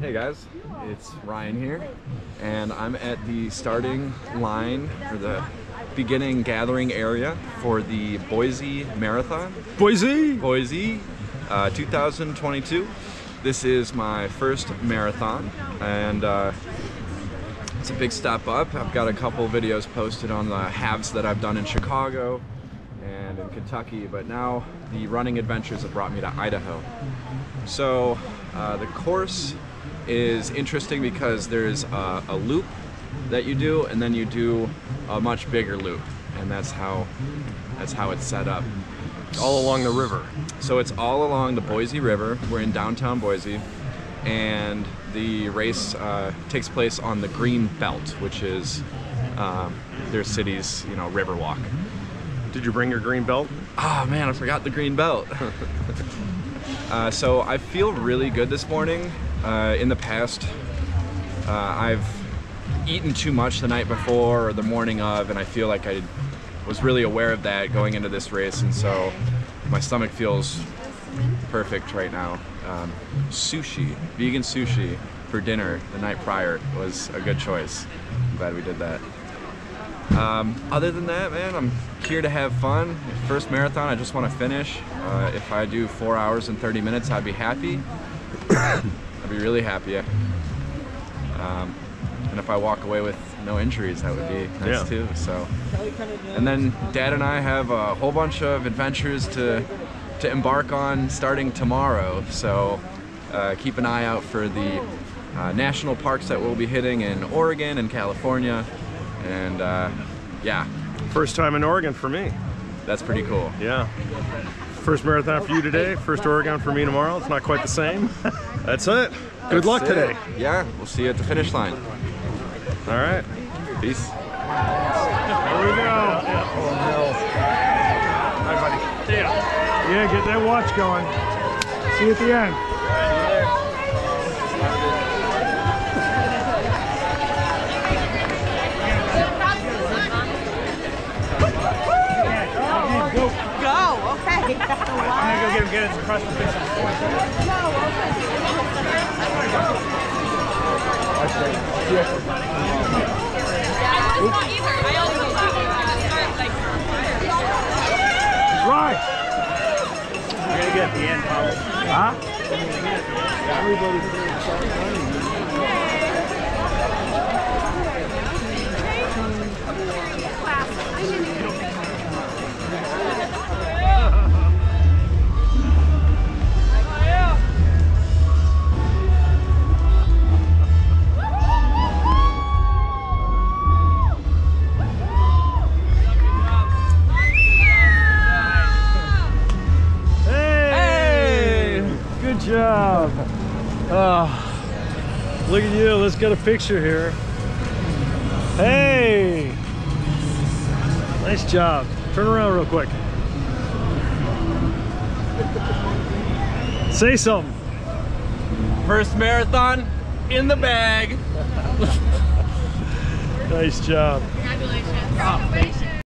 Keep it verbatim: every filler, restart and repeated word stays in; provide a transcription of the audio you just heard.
Hey guys, it's Ryan here, and I'm at the starting line, or the beginning gathering area for the Boise Marathon. Boise! Boise, uh, two thousand twenty-two. This is my first marathon, and uh, it's a big step up. I've got a couple videos posted on the halves that I've done in Chicago and in Kentucky, but now the running adventures have brought me to Idaho. So uh, the course is interesting because there's a, a loop that you do, and then you do a much bigger loop, and that's how that's how it's set up. All along the river. So it's all along the Boise River. We're in downtown Boise, and the race uh, takes place on the Green Belt, which is uh, their city's, you know, river walk. Did you bring your green belt? Ah, oh, man, I forgot the green belt. uh, so I feel really good this morning. Uh, in the past, uh, I've eaten too much the night before or the morning of, and I feel like I was really aware of that going into this race, and so my stomach feels perfect right now. Um, sushi, vegan sushi for dinner the night prior was a good choice. I'm glad we did that. Um, other than that, man, I'm here to have fun. First marathon, I just want to finish. Uh, if I do four hours and thirty minutes, I'd be happy. I'd be really happy. Um, and if I walk away with no injuries, that would be nice, yeah, too. So, and then Dad and I have a whole bunch of adventures to, to embark on starting tomorrow. So uh, keep an eye out for the uh, national parks that we'll be hitting in Oregon and California. And uh, yeah. First time in Oregon for me. That's pretty cool. Yeah. First marathon for you today, first Oregon for me tomorrow. It's not quite the same. That's it. Good That's luck it. today. Yeah, we'll see you at the finish line. All right. Peace. Here we go. Hi, buddy. Yeah. Yeah, get that watch going. See you at the end. I'm gonna go get him, get it across the finish line. I was not either. I also thought we were gonna start like from fire. Right. We're gonna get at the end, Paul. Huh? Everybody's gonna start running. Oh, look at you, let's get a picture here. Hey! Nice job. Turn around real quick. Say something. First marathon in the bag. Nice job. Congratulations. Congratulations.